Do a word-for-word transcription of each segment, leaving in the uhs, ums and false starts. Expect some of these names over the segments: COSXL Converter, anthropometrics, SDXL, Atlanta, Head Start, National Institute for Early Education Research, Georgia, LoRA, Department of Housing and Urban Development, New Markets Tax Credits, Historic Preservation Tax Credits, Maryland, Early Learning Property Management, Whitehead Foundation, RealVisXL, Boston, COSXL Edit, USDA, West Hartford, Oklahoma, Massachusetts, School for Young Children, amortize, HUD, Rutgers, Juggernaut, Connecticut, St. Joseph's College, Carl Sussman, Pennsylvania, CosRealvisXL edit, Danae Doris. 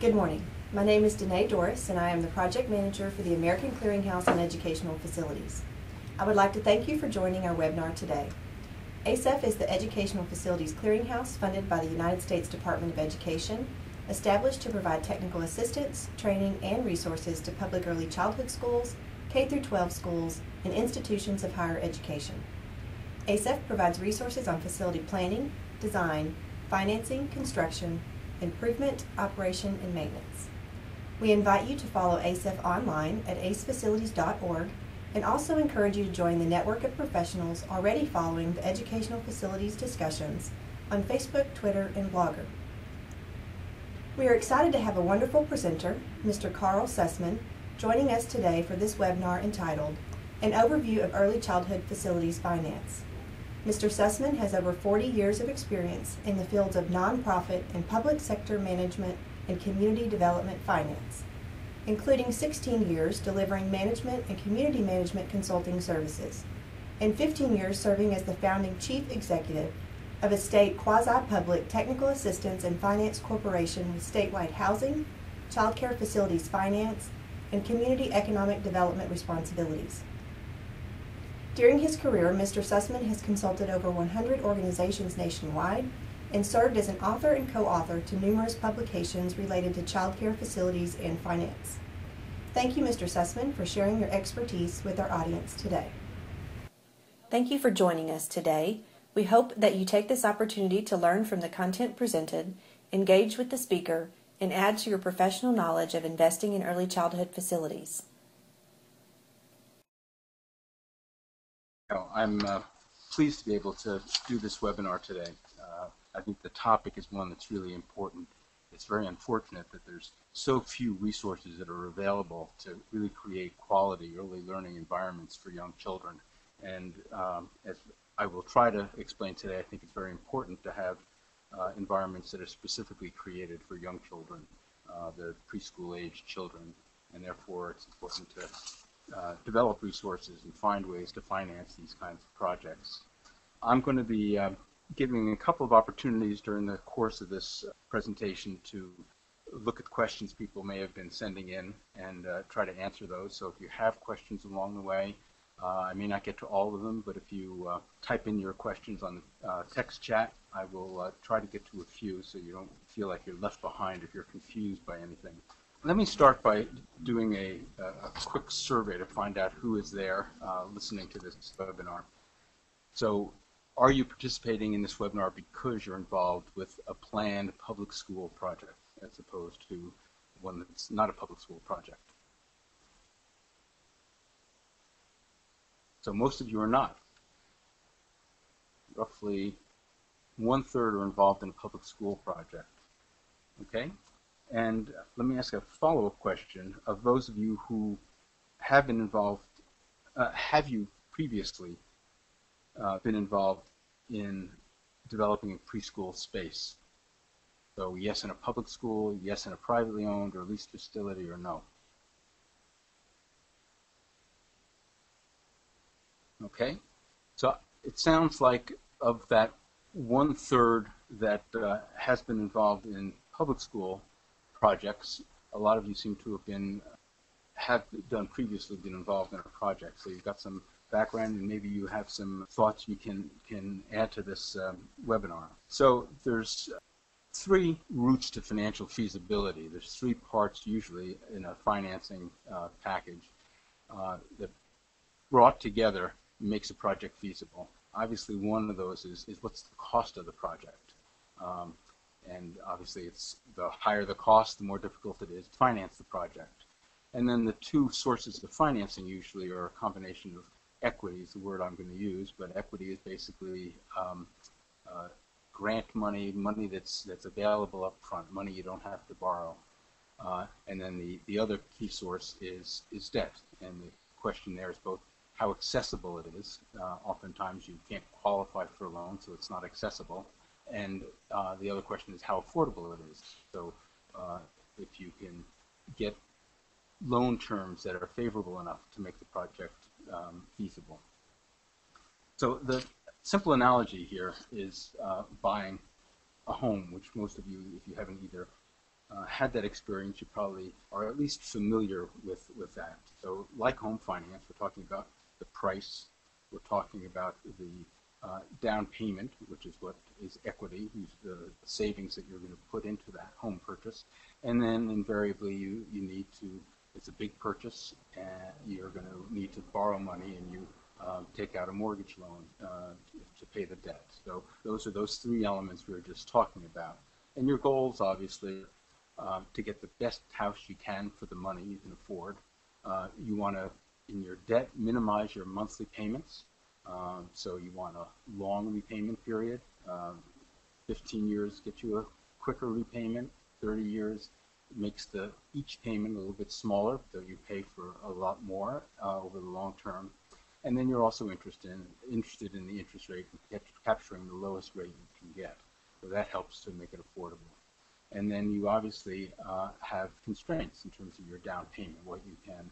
Good morning. My name is Danae Doris, and I am the project manager for the American Clearinghouse on Educational Facilities. I would like to thank you for joining our webinar today. A C E F is the Educational Facilities Clearinghouse funded by the United States Department of Education, established to provide technical assistance, training, and resources to public early childhood schools, K through twelve schools, and institutions of higher education. A C E F provides resources on facility planning, design, financing, construction, improvement, operation, and maintenance. We invite you to follow A C E F online at ace facilities dot org and also encourage you to join the network of professionals already following the educational facilities discussions on Facebook, Twitter, and Blogger. We are excited to have a wonderful presenter, Mister Carl Sussman, joining us today for this webinar entitled An Overview of Early Childhood Facilities Finance. Mister Sussman has over forty years of experience in the fields of nonprofit and public sector management and community development finance, including sixteen years delivering management and community management consulting services, and fifteen years serving as the founding chief executive of a state quasi-public technical assistance and finance corporation with statewide housing, child care facilities finance, and community economic development responsibilities. During his career, Mister Sussman has consulted over one hundred organizations nationwide and served as an author and co-author to numerous publications related to child care facilities and finance. Thank you, Mister Sussman, for sharing your expertise with our audience today. Thank you for joining us today. We hope that you take this opportunity to learn from the content presented, engage with the speaker, and add to your professional knowledge of investing in early childhood facilities. I'm uh, pleased to be able to do this webinar today. Uh, I think the topic is one that's really important. It's very unfortunate that there's so few resources that are available to really create quality early learning environments for young children. And um, as I will try to explain today, I think it's very important to have uh, environments that are specifically created for young children, uh, the preschool-aged children, and therefore it's important to Uh, develop resources and find ways to finance these kinds of projects. I'm going to be uh, giving a couple of opportunities during the course of this presentation to look at questions people may have been sending in and uh, try to answer those. So if you have questions along the way, uh, I may not get to all of them, but if you uh, type in your questions on the uh, text chat, I will uh, try to get to a few so you don't feel like you're left behind if you're confused by anything. Let me start by doing a, a quick survey to find out who is there uh, listening to this webinar. So are you participating in this webinar because you're involved with a planned public school project as opposed to one that's not a public school project? So most of you are not. Roughly one-third are involved in a public school project. Okay? And let me ask a follow-up question. Of those of you who have been involved, uh, have you previously uh, been involved in developing a preschool space? So yes in a public school, yes in a privately owned or leased facility, or no? Okay. So it sounds like of that one-third that uh, has been involved in public school projects, a lot of you seem to have been, have done previously been involved in a project. So you've got some background and maybe you have some thoughts you can, can add to this um, webinar. So there's three routes to financial feasibility. There's three parts usually in a financing uh, package uh, that brought together makes a project feasible. Obviously one of those is, is what's the cost of the project. Um, And obviously, it's the higher the cost, the more difficult it is to finance the project. And then the two sources of financing usually are a combination of equity is the word I'm going to use, but equity is basically um, uh, grant money, money that's that's available up front, money you don't have to borrow. Uh, and then the, the other key source is, is debt. And the question there is both how accessible it is. Uh, oftentimes, you can't qualify for a loan, so it's not accessible. And uh, the other question is how affordable it is. So uh, if you can get loan terms that are favorable enough to make the project um, feasible. So the simple analogy here is uh, buying a home, which most of you, if you haven't either uh, had that experience, you probably are at least familiar with, with that. So like home finance, we're talking about the price, we're talking about the uh, down payment, which is what is equity, the savings that you're going to put into that home purchase. And then invariably you, you need to, it's a big purchase, and you're going to need to borrow money, and you Um, take out a mortgage loan uh, to pay the debt. So those are those three elements we were just talking about. And your goals, obviously, uh, to get the best house you can for the money you can afford. Uh, you want to, in your debt, minimize your monthly payments. Um, so you want a long repayment period. Um, fifteen years gets you a quicker repayment. thirty years makes the each payment a little bit smaller, though you pay for a lot more uh, over the long term. And then you're also interested in, interested in the interest rate and capturing the lowest rate you can get. So that helps to make it affordable. And then you obviously uh, have constraints in terms of your down payment, what you can,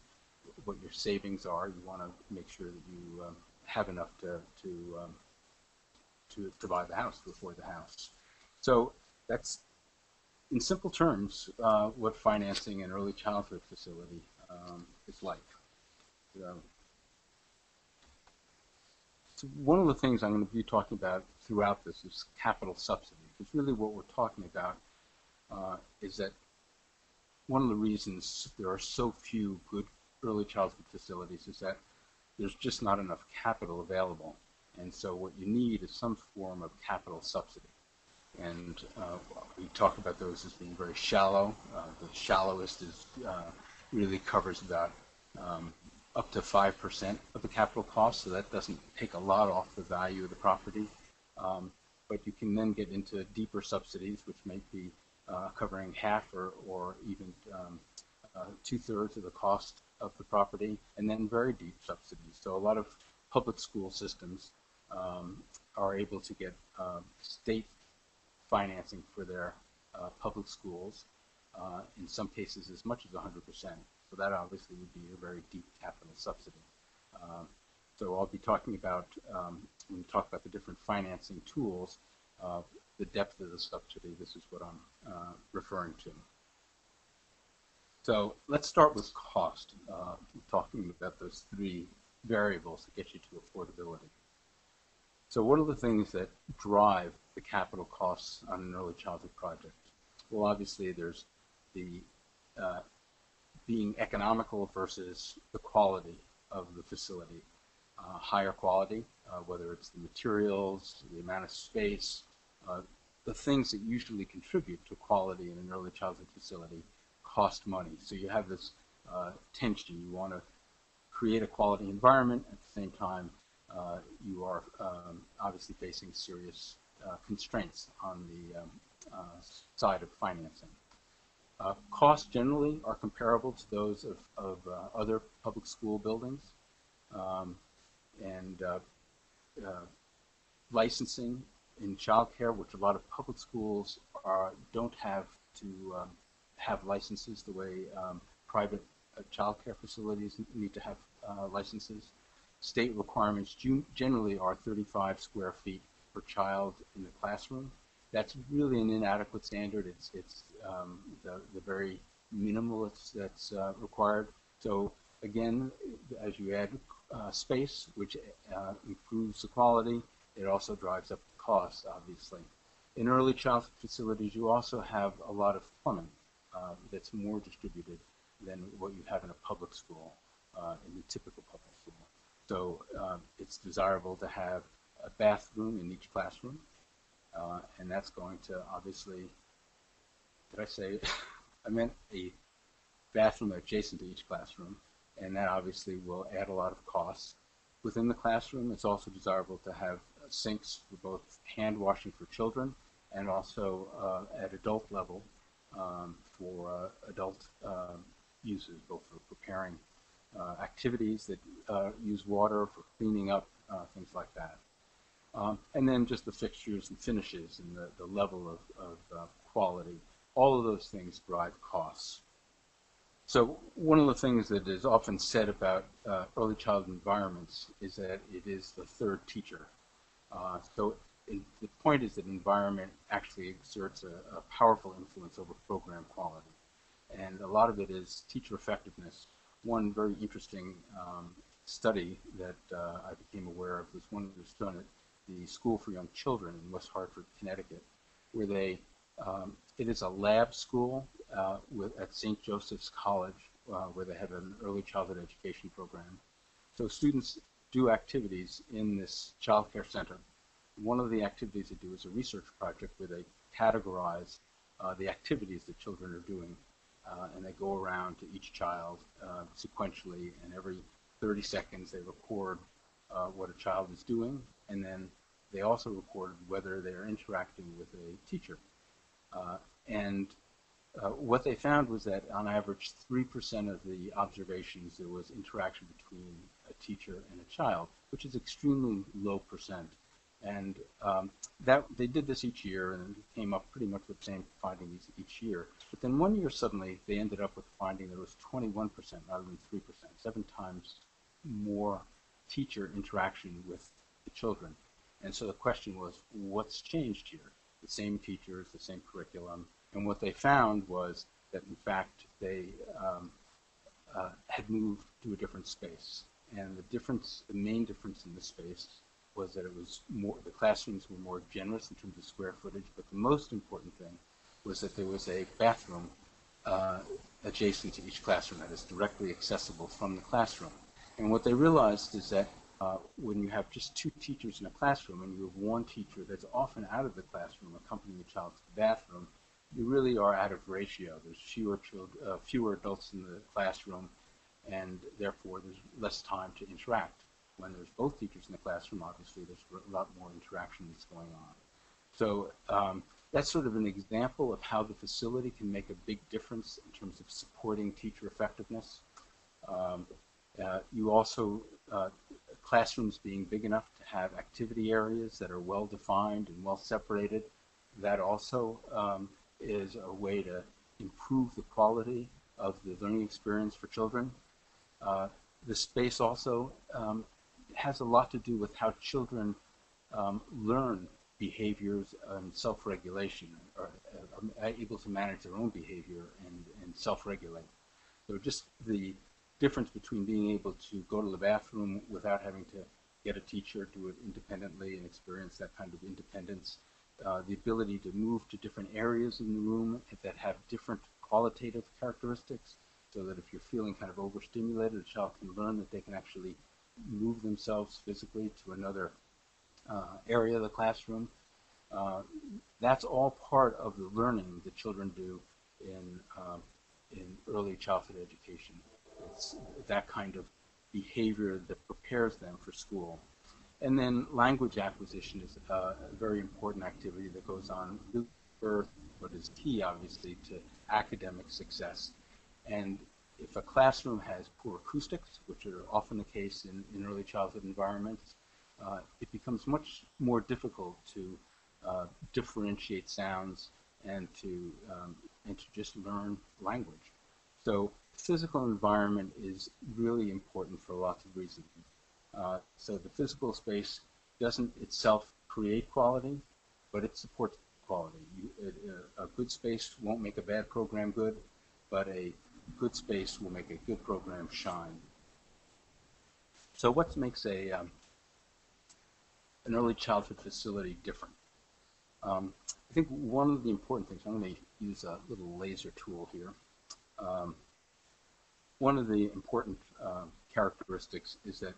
what your savings are. You want to make sure that you um, have enough to to, um, to to buy the house, to afford the house. So that's, in simple terms, uh, what financing an early childhood facility um, is like. So, So one of the things I'm going to be talking about throughout this is capital subsidy, because really what we're talking about uh, is that one of the reasons there are so few good early childhood facilities is that there's just not enough capital available. And so what you need is some form of capital subsidy. And uh, we talk about those as being very shallow. Uh, the shallowest is uh, really covers about um, up to five percent of the capital cost, so that doesn't take a lot off the value of the property. Um, but you can then get into deeper subsidies, which may be uh, covering half or, or even um, uh, two-thirds of the cost of the property, and then very deep subsidies. So a lot of public school systems um, are able to get uh, state financing for their uh, public schools, uh, in some cases as much as one hundred percent. So that obviously would be a very deep capital subsidy. Um, so I'll be talking about, um, when we talk about the different financing tools, uh, the depth of the subsidy, this is what I'm uh, referring to. So let's start with cost, uh, talking about those three variables that get you to affordability. So what are the things that drive the capital costs on an early childhood project? Well, obviously there's the uh, being economical versus the quality of the facility. Uh, higher quality, uh, whether it's the materials, the amount of space, uh, the things that usually contribute to quality in an early childhood facility cost money. So you have this uh, tension. You want to create a quality environment. At the same time, uh, you are um, obviously facing serious uh, constraints on the um, uh, side of financing. Uh, costs generally are comparable to those of, of uh, other public school buildings, um, and uh, uh, licensing in childcare, which a lot of public schools are, don't have to um, have licenses the way um, private uh, childcare facilities need to have uh, licenses. State requirements generally are thirty-five square feet per child in the classroom. That's really an inadequate standard. It's it's um, the the very minimal it's, that's uh, required. So again, as you add uh, space, which uh, improves the quality, it also drives up the cost. Obviously, in early childhood facilities, you also have a lot of plumbing uh, that's more distributed than what you have in a public school, uh, in the typical public school. So uh, it's desirable to have a bathroom in each classroom. Uh, and that's going to obviously, did I say, I meant a bathroom adjacent to each classroom, and that obviously will add a lot of costs. Within the classroom, it's also desirable to have sinks for both hand washing for children and also uh, at adult level um, for uh, adult uh, uses, both for preparing uh, activities that uh, use water, for cleaning up, uh, things like that. Um, and then just the fixtures and finishes and the, the level of, of uh, quality. All of those things drive costs. So one of the things that is often said about uh, early childhood environments is that it is the third teacher. Uh, so it, the point is that environment actually exerts a, a powerful influence over program quality. And a lot of it is teacher effectiveness. One very interesting um, study that uh, I became aware of was one that was done at the School for Young Children in West Hartford, Connecticut, where they, um, it is a lab school uh, with, at Saint Joseph's College, uh, where they have an early childhood education program. So students do activities in this child care center. One of the activities they do is a research project where they categorize uh, the activities that children are doing. Uh, and they go around to each child uh, sequentially, and every thirty seconds they record uh, what a child is doing, and then they also record whether they're interacting with a teacher. Uh, and uh, what they found was that on average three percent of the observations there was interaction between a teacher and a child, which is extremely low percent. And um, that they did this each year and came up pretty much with the same findings each year. But then one year suddenly they ended up with finding there was twenty-one percent rather than three percent, seven times more teacher interaction with the children. And so the question was, what's changed here? The same teachers, the same curriculum. And what they found was that, in fact, they um, uh, had moved to a different space. And the difference, the main difference in the space was that it was more, the classrooms were more generous in terms of square footage, but the most important thing was that there was a bathroom uh, adjacent to each classroom that is directly accessible from the classroom. And what they realized is that uh, when you have just two teachers in a classroom and you have one teacher that's often out of the classroom accompanying the child to the bathroom, you really are out of ratio. There's fewer, children, uh, fewer adults in the classroom, and therefore there's less time to interact. When there's both teachers in the classroom, obviously there's a lot more interaction that's going on. So um, that's sort of an example of how the facility can make a big difference in terms of supporting teacher effectiveness. Um, uh, you also, uh, classrooms being big enough to have activity areas that are well defined and well separated, that also um, is a way to improve the quality of the learning experience for children. Uh, the space also um, has a lot to do with how children um, learn behaviors and self-regulation, or are able to manage their own behavior and, and self-regulate. So just the difference between being able to go to the bathroom without having to get a teacher, do it independently and experience that kind of independence, uh, the ability to move to different areas in the room that have different qualitative characteristics, so that if you're feeling kind of overstimulated, a child can learn that they can actually move themselves physically to another uh, area of the classroom. Uh, that's all part of the learning that children do in, uh, in early childhood education. It's that kind of behavior that prepares them for school. And then language acquisition is a, a very important activity that goes on with birth, but is key, obviously, to academic success. And if a classroom has poor acoustics, which are often the case in, in early childhood environments, uh, it becomes much more difficult to uh, differentiate sounds and to, um, and to just learn language. So physical environment is really important for lots of reasons. Uh, so the physical space doesn't itself create quality, but it supports quality. You, it, a good space won't make a bad program good, but a good space will make a good program shine. So what makes a, um, an early childhood facility different? Um, I think one of the important things, I'm going to use a little laser tool here. Um, one of the important uh, characteristics is that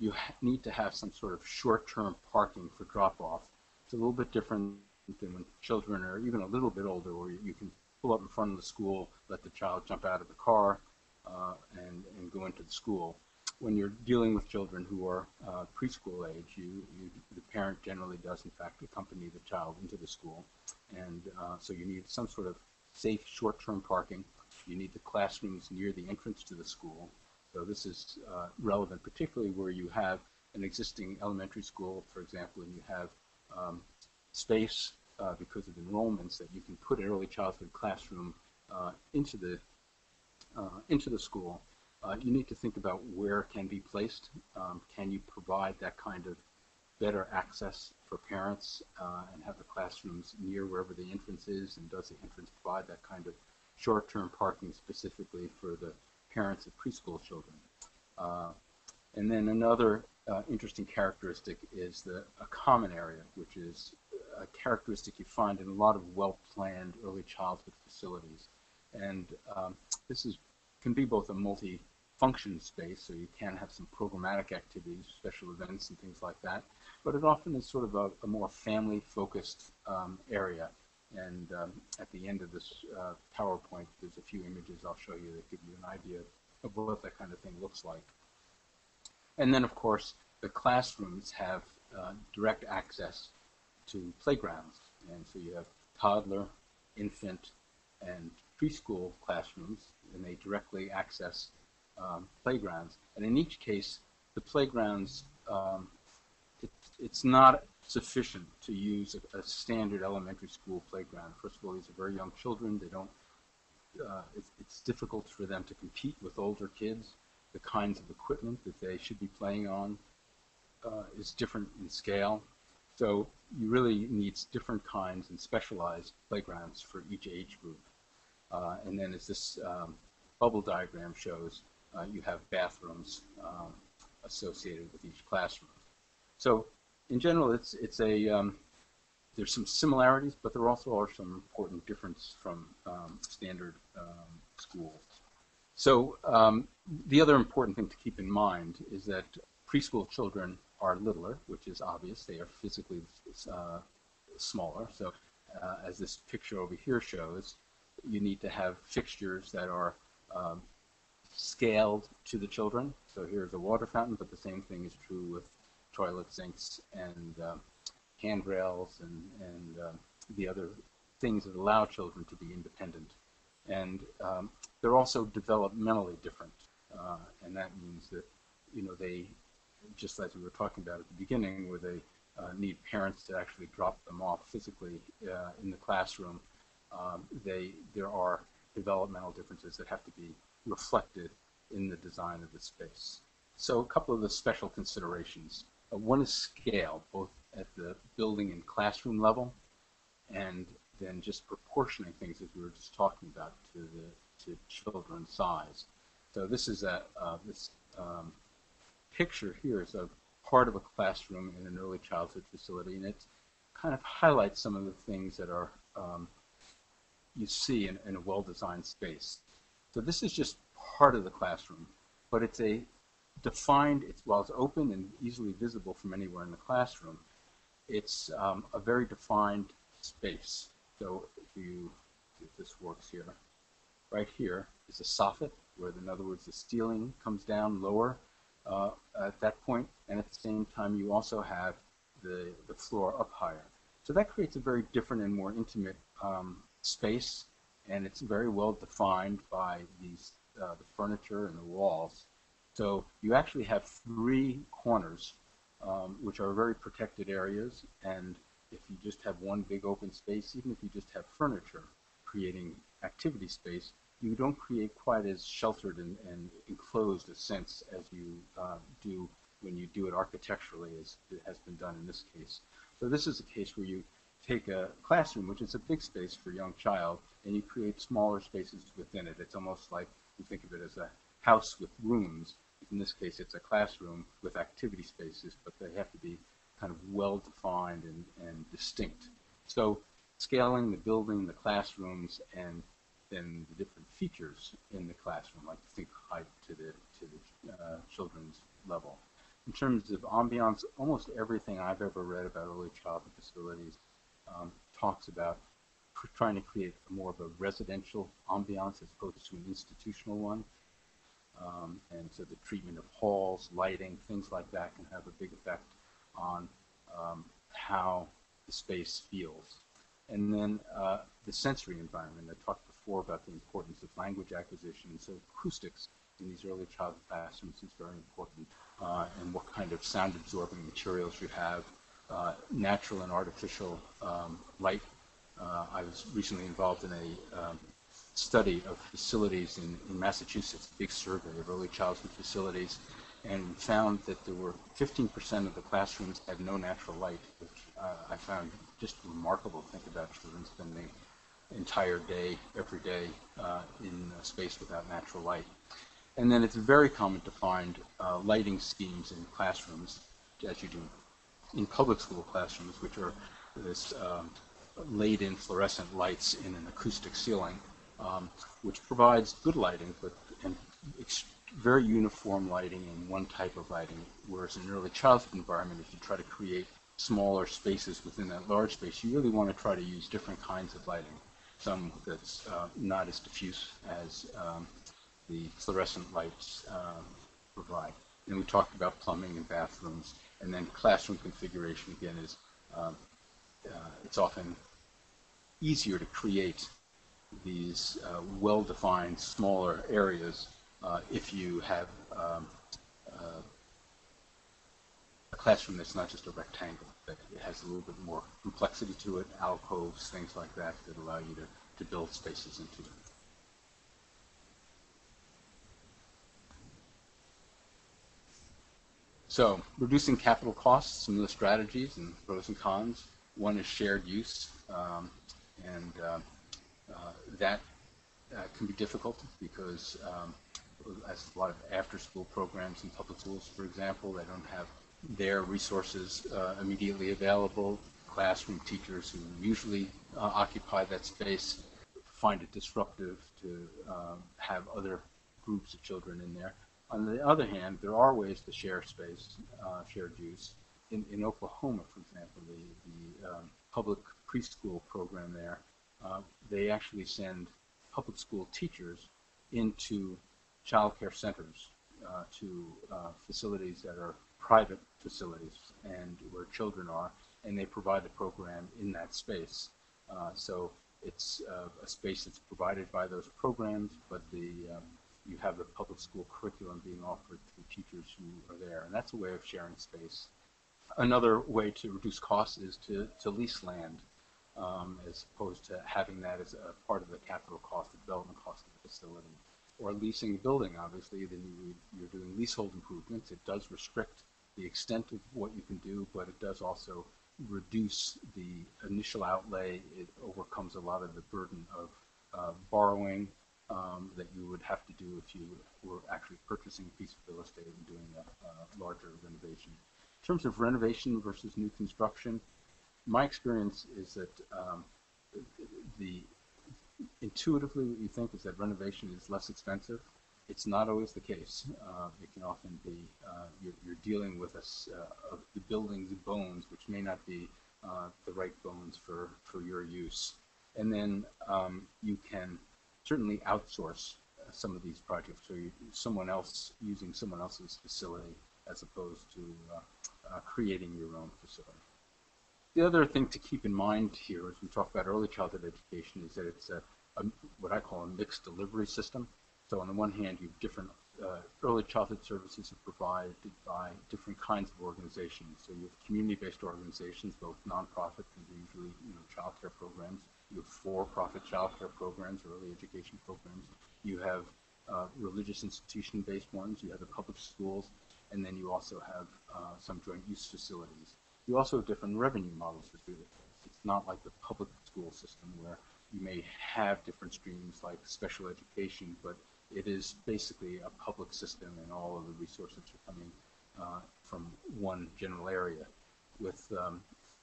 you ha need to have some sort of short-term parking for drop-off. It's a little bit different than when children are even a little bit older, where you, you can pull up in front of the school, let the child jump out of the car, uh, and, and go into the school. When you're dealing with children who are uh, preschool age, you, you, the parent generally does, in fact, accompany the child into the school. And uh, so you need some sort of safe short-term parking. You need the classrooms near the entrance to the school. So this is uh, relevant, particularly where you have an existing elementary school, for example, and you have um, space Uh, because of enrollments that you can put an early childhood classroom uh, into the uh, into the school. Uh, you need to think about where it can be placed. Um, can you provide that kind of better access for parents uh, and have the classrooms near wherever the entrance is, and does the entrance provide that kind of short-term parking specifically for the parents of preschool children. Uh, and then another uh, interesting characteristic is the a common area, which is a characteristic you find in a lot of well-planned early childhood facilities. And um, this is can be both a multi-function space, so you can have some programmatic activities, special events and things like that, but it often is sort of a, a more family-focused um, area. And um, at the end of this uh, PowerPoint, there's a few images I'll show you that give you an idea of what that kind of thing looks like. And then, of course, the classrooms have uh, direct access to playgrounds. And so you have toddler, infant, and preschool classrooms, and they directly access um, playgrounds. And in each case, the playgrounds, um, it, it's not sufficient to use a, a standard elementary school playground. First of all, these are very young children. They don't, uh, it's, it's difficult for them to compete with older kids. The kinds of equipment that they should be playing on uh, is different in scale. So you really need different kinds and specialized playgrounds for each age group. Uh, and then as this um, bubble diagram shows, uh, you have bathrooms um, associated with each classroom. So in general, it's, it's a, um, there's some similarities, but there also are some important differences from um, standard um, schools. So um, the other important thing to keep in mind is that preschool children are littler, which is obvious. They are physically uh, smaller. So uh, as this picture over here shows, you need to have fixtures that are um, scaled to the children. So here's a water fountain, but the same thing is true with toilet sinks and um, handrails and, and um, the other things that allow children to be independent. And um, they're also developmentally different, uh, and that means that, you know, they, just as we were talking about at the beginning, where they uh, need parents to actually drop them off physically uh, in the classroom, Um, they, there are developmental differences that have to be reflected in the design of the space. So a couple of the special considerations. Uh, one is scale, both at the building and classroom level, and then just proportioning things, as we were just talking about, to the to children's size. So this is a uh, this um, picture here is a part of a classroom in an early childhood facility, and it kind of highlights some of the things that are um, you see in, in a well-designed space. So this is just part of the classroom, but it's a defined, it's, while it's open and easily visible from anywhere in the classroom, it's um, a very defined space. So if, you, if this works here, right here is a soffit, where in other words the ceiling comes down lower uh, at that point, and at the same time you also have the, the floor up higher. So that creates a very different and more intimate um, space, and it's very well defined by these uh, the furniture and the walls. So you actually have three corners, um, which are very protected areas, and if you just have one big open space, even if you just have furniture creating activity space, you don't create quite as sheltered and, and enclosed a sense as you uh, do when you do it architecturally, as it has been done in this case. So this is a case where you take a classroom, which is a big space for a young child, and you create smaller spaces within it. It's almost like you think of it as a house with rooms. In this case, it's a classroom with activity spaces, but they have to be kind of well-defined and, and distinct. So scaling the building, the classrooms, and then the different features in the classroom, like think height to the, to the uh, children's level. In terms of ambiance, almost everything I've ever read about early childhood facilities Um, talks about trying to create more of a residential ambiance as opposed to an institutional one. Um, and so the treatment of halls, lighting, things like that can have a big effect on um, how the space feels. And then uh, the sensory environment. I talked before about the importance of language acquisition, and so acoustics in these early childhood classrooms is very important, uh, and what kind of sound absorbing materials you have. Uh, natural and artificial um, light. Uh, I was recently involved in a um, study of facilities in, in Massachusetts, a big survey of early childhood facilities, and found that there were fifteen percent of the classrooms had no natural light, which uh, I found just remarkable to think about children spending entire day, every day, uh, in a space without natural light. And then it's very common to find uh, lighting schemes in classrooms, as you do in public school classrooms, which are this um, laid-in fluorescent lights in an acoustic ceiling, um, which provides good lighting, but and very uniform lighting and one type of lighting, whereas in an early childhood environment, if you try to create smaller spaces within that large space, you really want to try to use different kinds of lighting, some that's uh, not as diffuse as um, the fluorescent lights um, provide. And we talked about plumbing and bathrooms, and then classroom configuration again is um, uh, it's often easier to create these uh, well-defined smaller areas uh, if you have um, uh, a classroom that's not just a rectangle, that it has a little bit more complexity to it, alcoves, things like that, that allow you to, to build spaces into them. So, reducing capital costs, some of the strategies and pros and cons. One is shared use, um, and uh, uh, that uh, can be difficult because um, as a lot of after-school programs in public schools, for example, they don't have their resources uh, immediately available. Classroom teachers who usually uh, occupy that space find it disruptive to um, have other groups of children in there. On the other hand, there are ways to share space, uh, shared use. In, in Oklahoma, for example, the, the um, public preschool program there, uh, they actually send public school teachers into childcare centers uh, to uh, facilities that are private facilities and where children are, and they provide the program in that space. Uh, so it's uh, a space that's provided by those programs, but the um, you have the public school curriculum being offered to teachers who are there, and that's a way of sharing space. Another way to reduce costs is to, to lease land, um, as opposed to having that as a part of the capital cost, the development cost of the facility. Or leasing a building, obviously, then you, you're doing leasehold improvements. It does restrict the extent of what you can do, but it does also reduce the initial outlay. It overcomes a lot of the burden of uh, borrowing, Um, that you would have to do if you were actually purchasing a piece of real estate and doing a uh, larger renovation. In terms of renovation versus new construction, my experience is that um, the intuitively what you think is that renovation is less expensive. It's not always the case. Uh, it can often be uh, you're, you're dealing with a, uh, the building's bones, which may not be uh, the right bones for, for your use. And then um, you can certainly outsource uh, some of these projects, so you, someone else using someone else's facility as opposed to uh, uh, creating your own facility. The other thing to keep in mind here as we talk about early childhood education is that it's a, a, what I call a mixed delivery system. So on the one hand, you have different uh, early childhood services are provided by different kinds of organizations. So you have community-based organizations, both nonprofit and usually you know, child care programs. You have for-profit childcare programs, early education programs. You have uh, religious institution-based ones. You have the public schools, and then you also have uh, some joint use facilities. You also have different revenue models for students. It's not like the public school system where you may have different streams like special education, but it is basically a public system, and all of the resources are coming uh, from one general area. With um,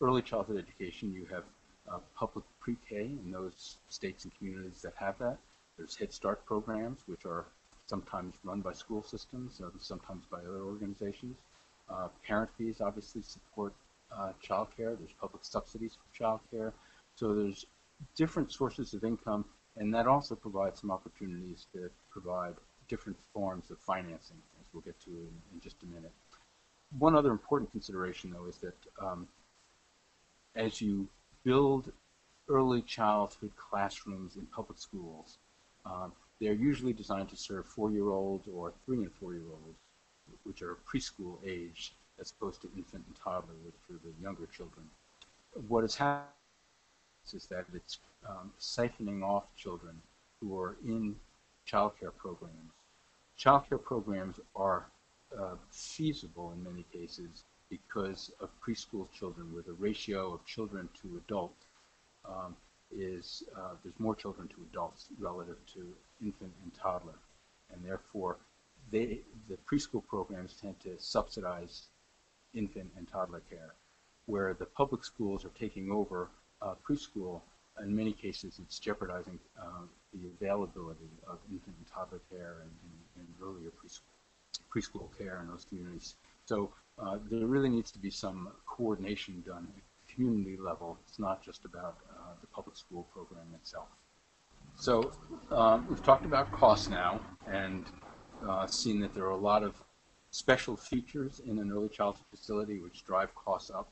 early childhood education, you have Uh, public pre-K in those states and communities that have that. There's Head Start programs, which are sometimes run by school systems, sometimes by other organizations. Uh, parent fees obviously support uh, child care. There's public subsidies for child care. So there's different sources of income, and that also provides some opportunities to provide different forms of financing, as we'll get to in, in just a minute. One other important consideration, though, is that um, as you build early childhood classrooms in public schools, Um, they're usually designed to serve four-year-olds or three- and four-year-olds, which are preschool age, as opposed to infant and toddler, which are the younger children. What has happened is that it's um, siphoning off children who are in child care programs. Child care programs are uh, feasible in many cases because of preschool children, where the ratio of children to adult um, is, uh, there's more children to adults relative to infant and toddler, and therefore they, the preschool programs tend to subsidize infant and toddler care, where the public schools are taking over uh, preschool. In many cases, it's jeopardizing uh, the availability of infant and toddler care and, and, and earlier preschool, preschool care in those communities. So uh, there really needs to be some coordination done at community level. It's not just about uh, the public school program itself. So um, we've talked about costs now and uh, seen that there are a lot of special features in an early childhood facility which drive costs up.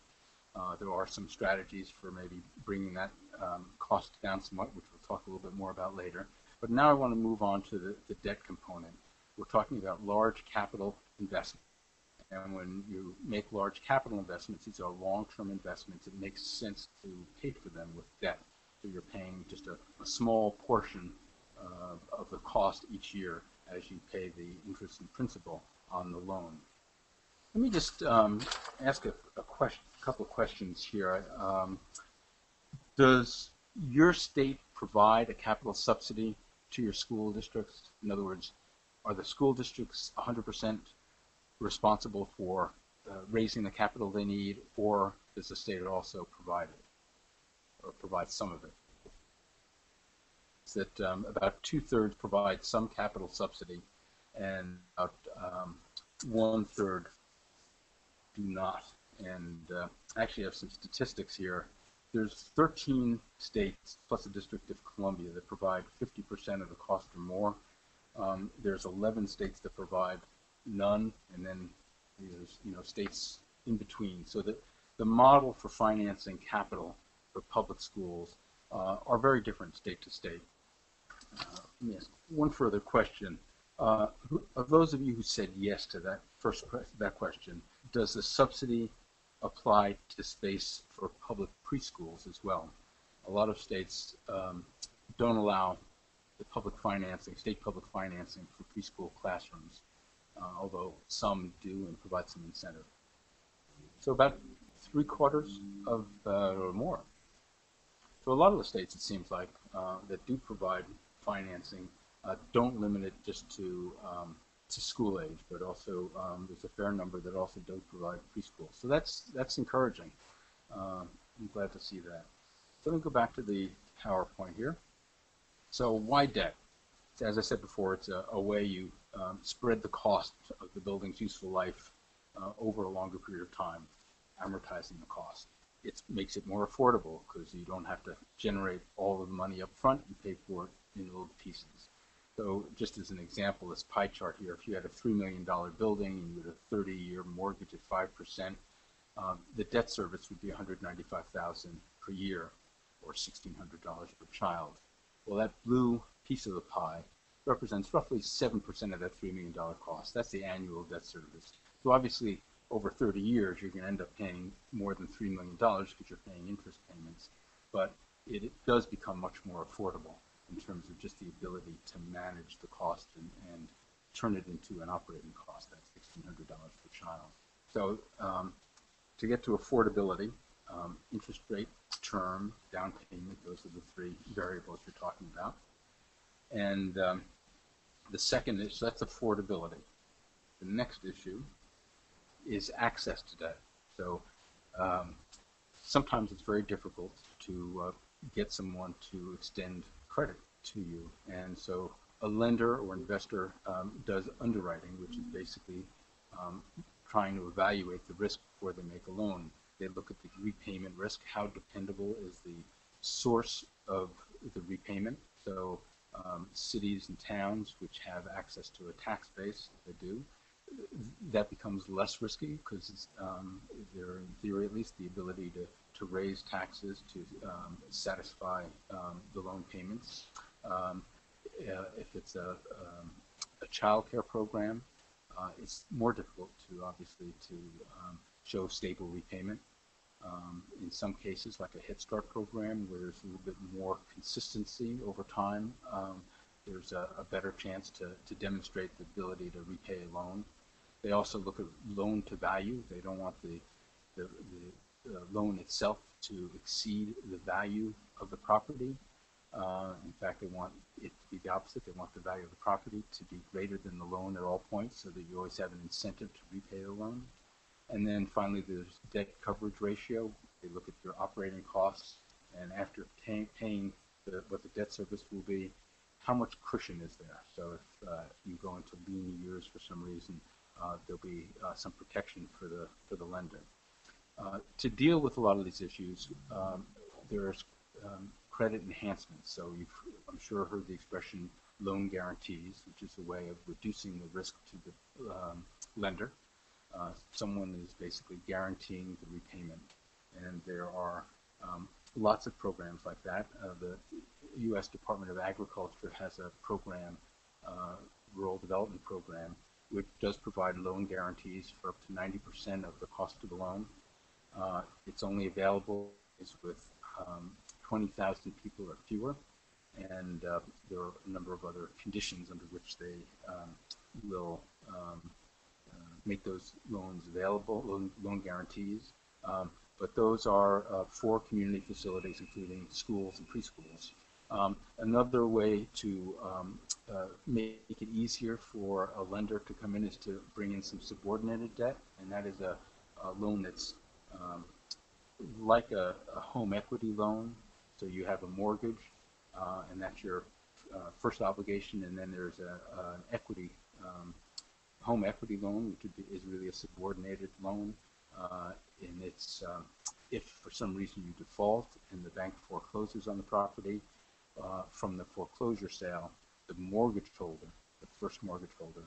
Uh, there are some strategies for maybe bringing that um, cost down somewhat, which we'll talk a little bit more about later. But now I want to move on to the, the debt component. We're talking about large capital investment. And when you make large capital investments, these are long-term investments. It makes sense to pay for them with debt. So you're paying just a, a small portion uh, of the cost each year as you pay the interest and principal on the loan. Let me just um, ask a, a question, a couple of questions here. Um, does your state provide a capital subsidy to your school districts? In other words, are the school districts one hundred percent responsible for uh, raising the capital they need, or does the state also provide it, or provide some of it? It's that um, about two-thirds provide some capital subsidy, and about um, one-third do not. And uh, actually, I have some statistics here. There's thirteen states plus the District of Columbia that provide fifty percent of the cost or more. Um, there's eleven states that provide none, and then there's you know states in between. So that the model for financing capital for public schools uh, are very different state to state. Uh, let me ask one further question. Uh, who, of those of you who said yes to that first that question, does the subsidy apply to space for public preschools as well? A lot of states um, don't allow the public financing, state public financing for preschool classrooms, uh, although some do and provide some incentive. So about three quarters of uh, or more. So a lot of the states, it seems like, uh, that do provide financing Uh, don't limit it just to um, to school age, but also um, there's a fair number that also don't provide preschool. So that's that's encouraging. Uh, I'm glad to see that. So let me go back to the PowerPoint here. So why debt? As I said before, it's a, a way you um, spread the cost of the building's useful life uh, over a longer period of time, amortizing the cost. It makes it more affordable because you don't have to generate all of the money up front and pay for it in little pieces. So just as an example, this pie chart here, if you had a three million dollar building and you had a thirty year mortgage at five percent, um, the debt service would be one hundred ninety-five thousand dollars per year, or sixteen hundred dollars per child. Well, that blue piece of the pie represents roughly seven percent of that three million dollar cost. That's the annual debt service. So obviously, over thirty years, you're going to end up paying more than three million dollars because you're paying interest payments, but it, it does become much more affordable in terms of just the ability to manage the cost and, and turn it into an operating cost, that's sixteen hundred dollars per child. So um, to get to affordability, um, interest rate, term, down payment, those are the three variables you're talking about. And um, the second issue, that's affordability. The next issue is access to debt. So um, sometimes it's very difficult to uh, get someone to extend credit to you, and so a lender or investor um, does underwriting, which is basically um, trying to evaluate the risk before they make a loan. They look at the repayment risk, how dependable is the source of the repayment. So um, cities and towns which have access to a tax base, they do, that becomes less risky because um, they're, in theory at least, the ability to to raise taxes to um, satisfy um, the loan payments. Um, uh, if it's a, um, a child care program, uh, it's more difficult to obviously to um, show stable repayment. Um, in some cases, like a Head Start program, where there's a little bit more consistency over time, um, there's a, a better chance to, to demonstrate the ability to repay a loan. They also look at loan to value. They don't want the, the, the uh, loan itself to exceed the value of the property. Uh, in fact, they want it to be the opposite. They want the value of the property to be greater than the loan at all points, so that you always have an incentive to repay the loan. And then finally, there's debt coverage ratio. They look at your operating costs, and after pay, paying the, what the debt service will be, how much cushion is there? So if uh, you go into lean years for some reason, uh, there'll be uh, some protection for the for the lender. Uh, to deal with a lot of these issues, um, there's um, credit enhancements. So you've, I'm sure, heard the expression loan guarantees, which is a way of reducing the risk to the um, lender. Uh, someone is basically guaranteeing the repayment, and there are um, lots of programs like that. Uh, the U S Department of Agriculture has a program, uh, rural development program, which does provide loan guarantees for up to ninety percent of the cost of the loan. Uh, it's only available is with um, twenty thousand people or fewer, and uh, there are a number of other conditions under which they um, will um, uh, make those loans available, loan, loan guarantees. Um, but those are uh, for community facilities, including schools and preschools. Um, another way to um, uh, make it easier for a lender to come in is to bring in some subordinated debt, and that is a, a loan that's um, like a, a home equity loan. So you have a mortgage, uh, and that's your uh, first obligation, and then there's a, a, an equity, um, home equity loan, which would be, is really a subordinated loan. Uh, and it's um, if for some reason you default and the bank forecloses on the property, uh, from the foreclosure sale, the mortgage holder, the first mortgage holder,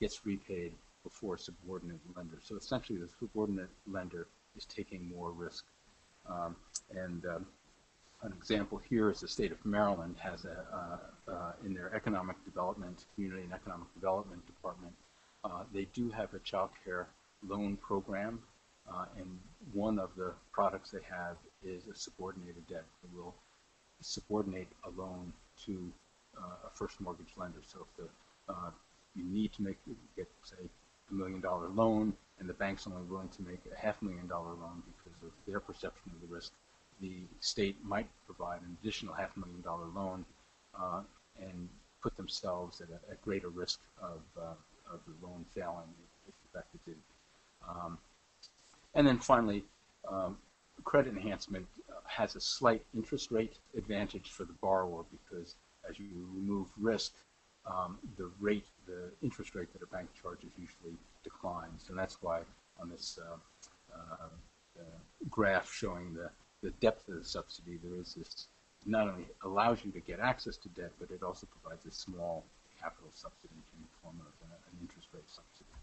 gets repaid before a subordinate lender. So essentially, the subordinate lender is taking more risk. Um, and um, an example here is the state of Maryland has a uh, uh, in their economic development, community and economic development department, uh, they do have a child care loan program. Uh, and one of the products they have is a subordinated debt. It will subordinate a loan to uh, a first mortgage lender. So if the, uh, you need to make, get, say, a million dollar loan, and the bank's only willing to make a half million dollar loan because of their perception of the risk, the state might provide an additional half million dollar loan uh, and put themselves at a, a greater risk of, uh, of the loan failing if in fact it did. Um, And then finally, um, credit enhancement has a slight interest rate advantage for the borrower because as you remove risk, um, the rate, the interest rate that a bank charges usually declines. And that's why on this uh, uh, uh, graph showing the, the depth of the subsidy, there is this, not only allows you to get access to debt, but it also provides a small capital subsidy in the form of an, an interest rate subsidy.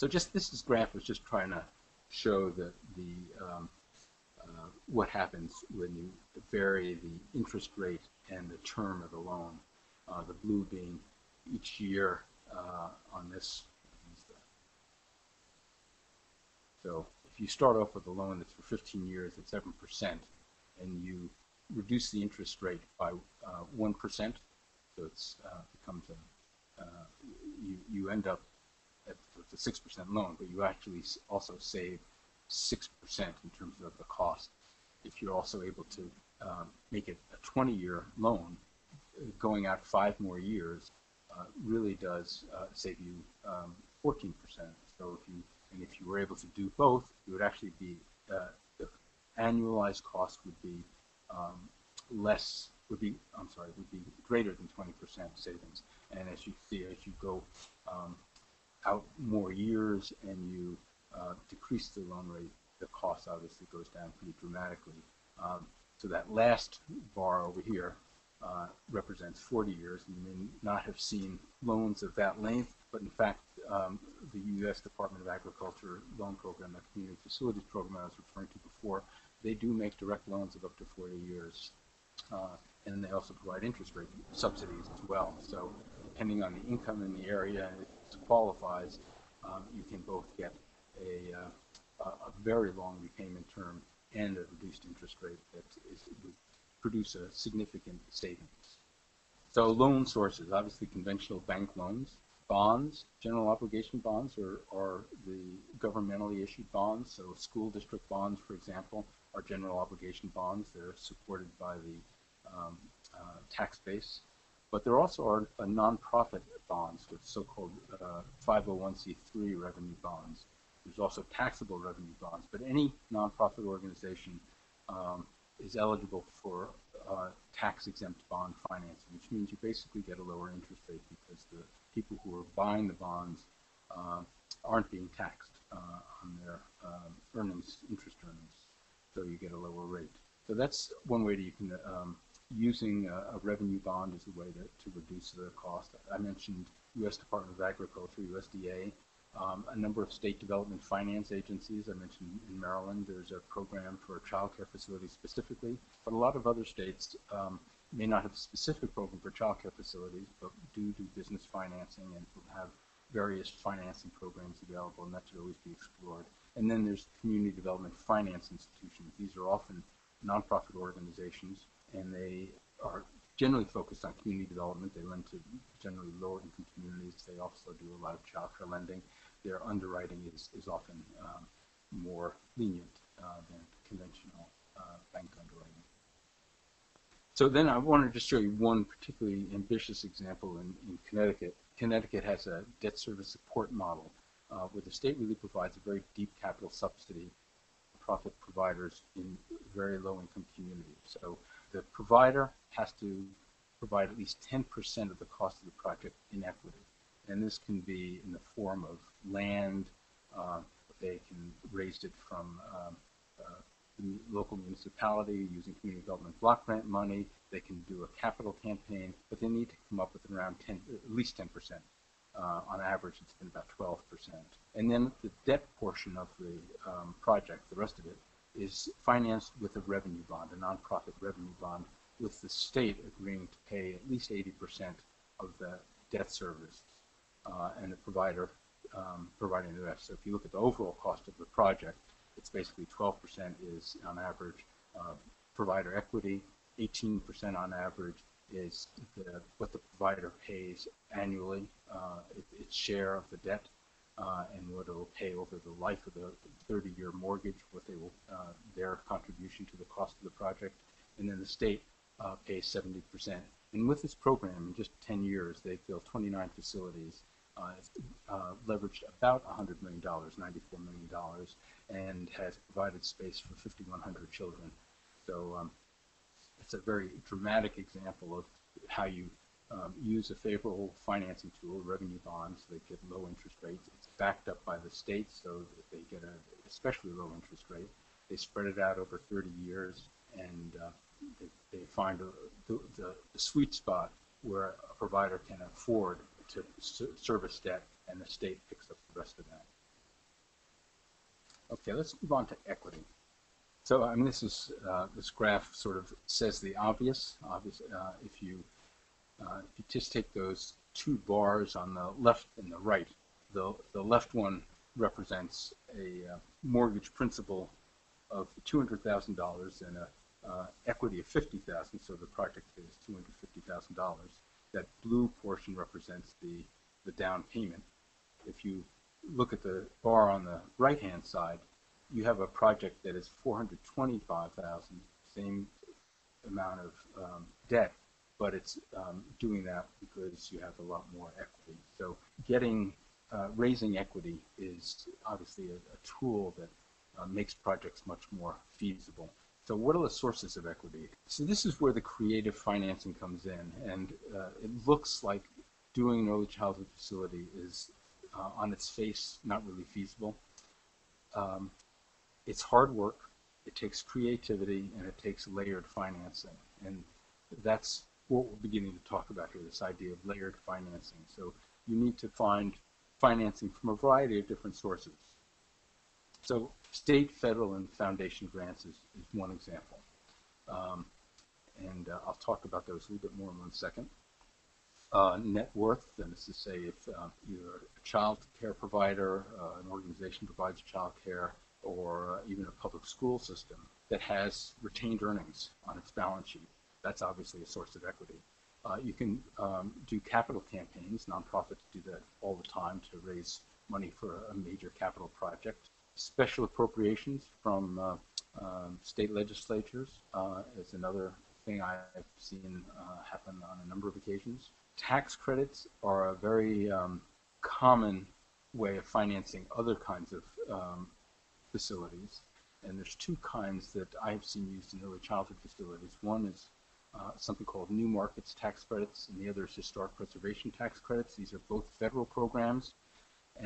So just this is graph was just trying to show that the um, uh, what happens when you vary the interest rate and the term of the loan. Uh, the blue being each year uh, on this. So if you start off with a loan that's for fifteen years at seven percent, and you reduce the interest rate by uh, one percent, so it's uh, becomes a uh, you you end up at the six percent loan, but you actually also save six percent in terms of the cost. If you're also able to um, make it a twenty-year loan, going out five more years uh, really does uh, save you um, fourteen percent. So if you and if you were able to do both, you would actually be uh, the annualized cost would be um, less. Would be I'm sorry, would be greater than twenty percent savings. And as you see, as you go um, out more years and you uh, decrease the loan rate, the cost obviously goes down pretty dramatically. Um, so that last bar over here uh, represents forty years. You may not have seen loans of that length, but in fact, um, the U S Department of Agriculture loan program, the community facilities program I was referring to before, they do make direct loans of up to forty years. Uh, and they also provide interest rate subsidies as well. So depending on the income in the area, qualifies, um, you can both get a, uh, a very long repayment term and a reduced interest rate that is, would produce a significant savings. So loan sources, obviously conventional bank loans, bonds, general obligation bonds, are, are the governmentally issued bonds. So school district bonds, for example, are general obligation bonds. They're supported by the um, uh, tax base. But there also are uh, nonprofit bonds, which so-called uh, five oh one c three revenue bonds. There's also taxable revenue bonds. But any nonprofit organization um, is eligible for uh, tax-exempt bond financing, which means you basically get a lower interest rate because the people who are buying the bonds uh, aren't being taxed uh, on their um, earnings, interest earnings, so you get a lower rate. So that's one way that you can, um, using a, a revenue bond is a way to, to reduce the cost. I mentioned U S Department of Agriculture, U S D A, um, a number of state development finance agencies. I mentioned in Maryland there's a program for childcare facilities specifically, but a lot of other states um, may not have a specific program for childcare facilities, but do do business financing and have various financing programs available, and that should always be explored. And then there's community development finance institutions. These are often nonprofit organizations, and they are generally focused on community development. They lend to generally lower-income communities. They also do a lot of childcare lending. Their underwriting is, is often um, more lenient uh, than conventional uh, bank underwriting. So then I wanted to show you one particularly ambitious example in, in Connecticut. Connecticut has a debt service support model uh, where the state really provides a very deep capital subsidy for profit providers in very low-income communities. So the provider has to provide at least ten percent of the cost of the project in equity. And this can be in the form of land. Uh, they can raise it from um, uh, the local municipality using community development block grant money. They can do a capital campaign, but they need to come up with around ten, at least ten percent. Uh, on average, it's been about twelve percent. And then the debt portion of the um, project, the rest of it, is financed with a revenue bond, a nonprofit revenue bond, with the state agreeing to pay at least eighty percent of the debt service uh, and the provider um, providing the rest. So if you look at the overall cost of the project, it's basically twelve percent is, on average, uh, provider equity. eighteen percent on average is the, what the provider pays annually, uh, its share of the debt, uh, and what it will pay over the life of the thirty-year mortgage, what they will uh, their contribution to the cost of the project. And then the state uh, pays seventy percent. And with this program, in just ten years, they've built twenty-nine facilities. Uh, uh, leveraged about one hundred million dollars, ninety-four million dollars, and has provided space for fifty-one hundred children. So um, it's a very dramatic example of how you um, use a favorable financing tool, revenue bonds. They get low interest rates. It's backed up by the state, so that they get an especially low interest rate. They spread it out over thirty years, and uh, they, they find a, the, the, the sweet spot where a provider can afford to service debt, and the state picks up the rest of that. Okay, let's move on to equity. So, I mean, this is uh, this graph sort of says the obvious. Obvious, uh, if you uh, if you just take those two bars on the left and the right, the the left one represents a uh, mortgage principal of two hundred thousand dollars and a uh, equity of fifty thousand dollars. So the project is two hundred fifty thousand dollars. That blue portion represents the, the down payment. If you look at the bar on the right-hand side, you have a project that is four hundred twenty-five thousand dollars, same amount of um, debt, but it's um, doing that because you have a lot more equity. So getting, uh, raising equity is obviously a, a tool that uh, makes projects much more feasible. So what are the sources of equity? So this is where the creative financing comes in, and uh, it looks like doing an early childhood facility is, uh, on its face, not really feasible. Um, it's hard work, it takes creativity, and it takes layered financing, and that's what we're beginning to talk about here, this idea of layered financing. So you need to find financing from a variety of different sources. So state, federal, and foundation grants is, is one example. Um, and uh, I'll talk about those a little bit more in one second. Uh, net worth, that is to say if uh, you're a child care provider, uh, an organization provides child care, or uh, even a public school system that has retained earnings on its balance sheet, that's obviously a source of equity. Uh, you can um, do capital campaigns. Nonprofits do that all the time to raise money for a major capital project. Special appropriations from uh, um, state legislatures uh, is another thing I've seen uh, happen on a number of occasions. Tax credits are a very um, common way of financing other kinds of um, facilities. And there's two kinds that I've seen used in early childhood facilities. One is Uh, something called New Markets Tax Credits, and the other is Historic Preservation Tax Credits. These are both federal programs,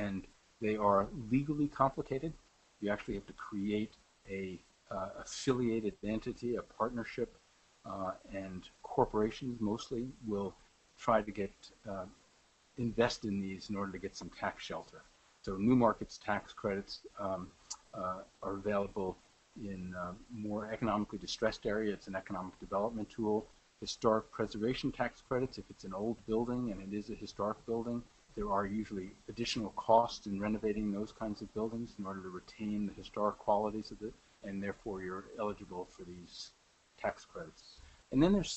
and they are legally complicated. You actually have to create a uh, affiliated entity, a partnership, uh, and corporations mostly will try to get uh, invest in these in order to get some tax shelter. So New Markets Tax Credits um, uh, are available in uh, more economically distressed area. It's an economic development tool. Historic preservation tax credits, if it's an old building and it is a historic building, there are usually additional costs in renovating those kinds of buildings in order to retain the historic qualities of it, and therefore you're eligible for these tax credits. And then there's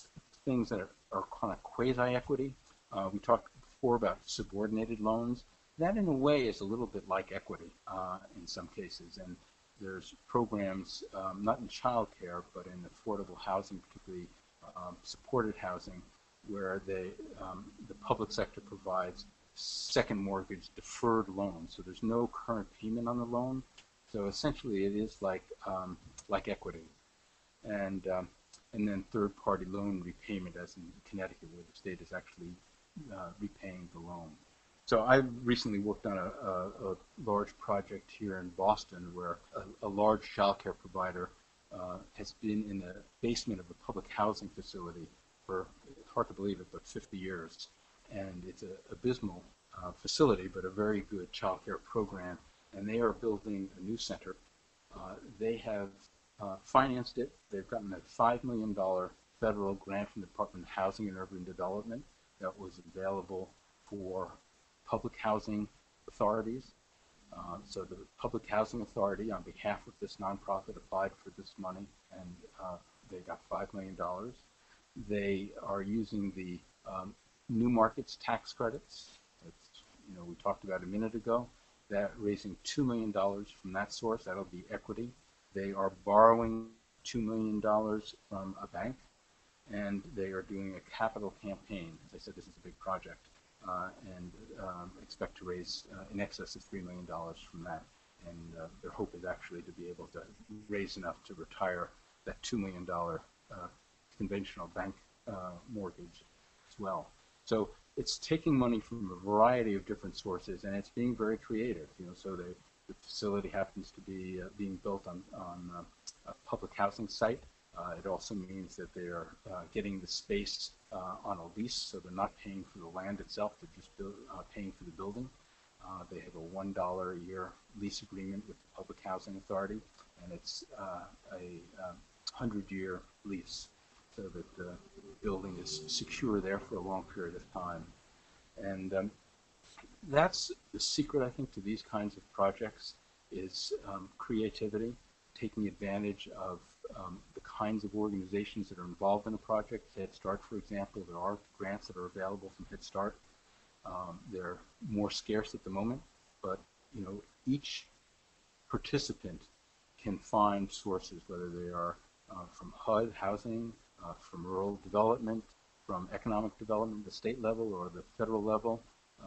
things that are, are kind of quasi-equity. Uh, we talked before about subordinated loans. That in a way is a little bit like equity uh, in some cases. And there's programs, um, not in child care, but in affordable housing, particularly um, supported housing, where they, um, the public sector provides second mortgage deferred loans. So there's no current payment on the loan. So essentially it is like, um, like equity. And, um, and then third-party loan repayment, as in Connecticut, where the state is actually uh, repaying the loan. So I recently worked on a, a, a large project here in Boston where a, a large child care provider uh, has been in the basement of a public housing facility for, it's hard to believe it, but fifty years. And it's an abysmal uh, facility, but a very good child care program. And they are building a new center. Uh, they have uh, financed it. They've gotten a five million dollars federal grant from the Department of Housing and Urban Development that was available for public housing authorities. Uh, so the public housing authority, on behalf of this nonprofit, applied for this money, and uh, they got five million dollars. They are using the um, New Markets Tax Credits that you know, we talked about a minute ago. They're raising two million dollars from that source. That'll be equity. They are borrowing two million dollars from a bank, and they are doing a capital campaign. As I said, this is a big project. Uh, and um, expect to raise uh, in excess of three million dollars from that. And uh, their hope is actually to be able to raise enough to retire that two million dollars uh, conventional bank uh, mortgage as well. So it's taking money from a variety of different sources, and it's being very creative. You know, so the, the facility happens to be uh, being built on, on uh, a public housing site. Uh, it also means that they are uh, getting the space Uh, on a lease, so they're not paying for the land itself, they're just build, uh, paying for the building. Uh, they have a one dollar a year lease agreement with the Public Housing Authority, and it's uh, a hundred-year lease, so that the building is secure there for a long period of time. And um, that's the secret, I think, to these kinds of projects, is um, creativity, taking advantage of Um, the kinds of organizations that are involved in a project. Head Start, for example, there are grants that are available from Head Start. Um, they're more scarce at the moment, but you know, each participant can find sources, whether they are uh, from H U D, housing, uh, from rural development, from economic development at the state level or the federal level,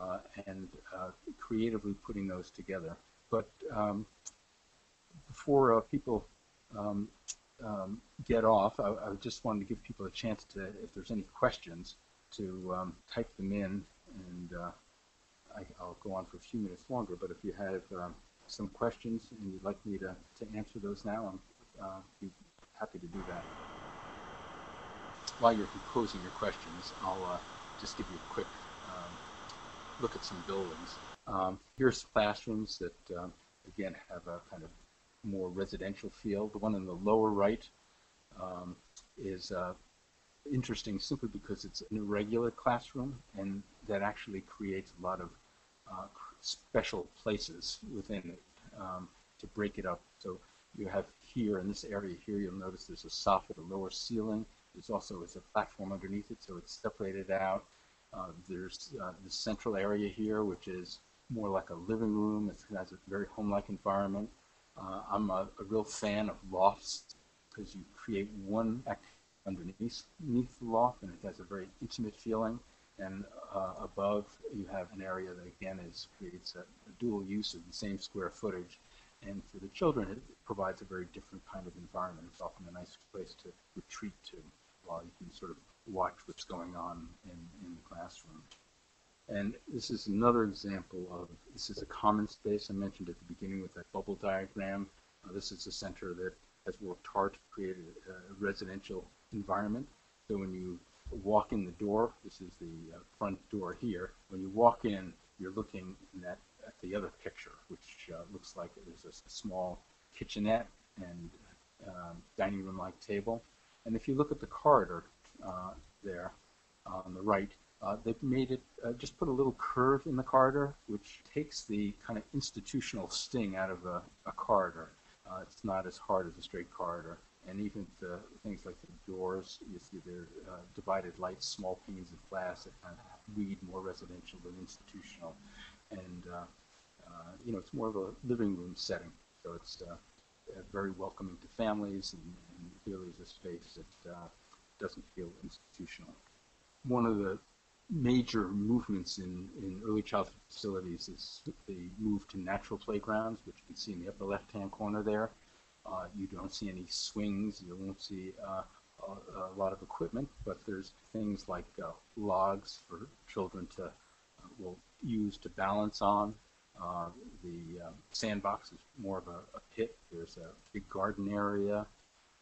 uh, and uh, creatively putting those together. But um, before uh, people um, Um, get off, I, I just wanted to give people a chance to, if there's any questions, to um, type them in, and uh, I, I'll go on for a few minutes longer, but if you have um, some questions and you'd like me to, to answer those now, I'm uh, be happy to do that. While you're composing your questions, I'll uh, just give you a quick um, look at some buildings. Um, here's classrooms that, um, again, have a kind of more residential feel. The one in the lower right um, is uh, interesting simply because it's an irregular classroom, and that actually creates a lot of uh, special places within it um, to break it up. So you have here in this area here, you'll notice there's a soffit, a lower ceiling, There's also is a platform underneath it, so it's separated out. Uh, there's uh, the central area here, which is more like a living room. It has a very home-like environment. Uh, I'm a, a real fan of lofts because you create one activity underneath, underneath the loft, and it has a very intimate feeling. And uh, above, you have an area that again is creates a, a dual use of the same square footage. And for the children, it provides a very different kind of environment. It's often a nice place to retreat to while you can sort of watch what's going on in, in the classroom. And this is another example of, this is a common space I mentioned at the beginning with that bubble diagram. Uh, this is a center that has worked hard to create a, a residential environment. So when you walk in the door, this is the uh, front door here, when you walk in, you're looking in that at the other picture, which uh, looks like there's a, a small kitchenette and um, dining room-like table. And if you look at the corridor uh, there uh, on the right, uh, they've made it, uh, just put a little curve in the corridor, which takes the kind of institutional sting out of a, a corridor. Uh, it's not as hard as a straight corridor. And even the things like the doors, you see they're uh, divided lights, small panes of glass that kind of read more residential than institutional. And, uh, uh, you know, it's more of a living room setting. So it's uh, very welcoming to families, and, and really is a space that uh, doesn't feel institutional. One of the major movements in, in early childhood facilities is the move to natural playgrounds, which you can see in the upper left-hand corner there. Uh, you don't see any swings, you won't see uh, a, a lot of equipment, but there's things like uh, logs for children to uh, well, use to balance on. Uh, the uh, sandbox is more of a, a pit. There's a big garden area.